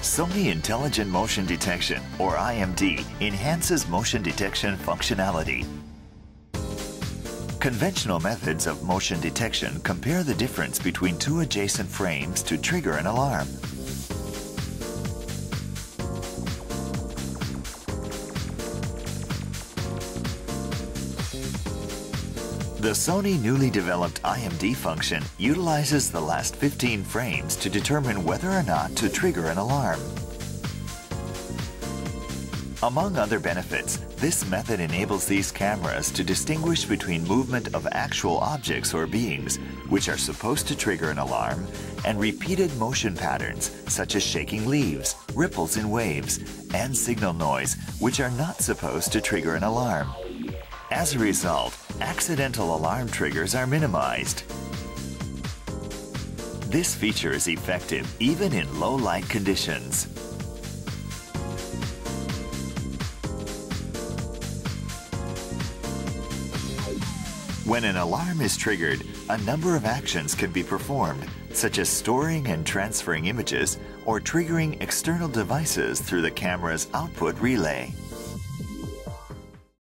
Sony Intelligent Motion Detection, or IMD, enhances motion detection functionality. Conventional methods of motion detection compare the difference between two adjacent frames to trigger an alarm. The Sony newly developed IMD function utilizes the last 15 frames to determine whether or not to trigger an alarm. Among other benefits, this method enables these cameras to distinguish between movement of actual objects or beings, which are supposed to trigger an alarm, and repeated motion patterns, such as shaking leaves, ripples in waves, and signal noise, which are not supposed to trigger an alarm. As a result, accidental alarm triggers are minimized. This feature is effective even in low light conditions. When an alarm is triggered, a number of actions can be performed, such as storing and transferring images or triggering external devices through the camera's output relay.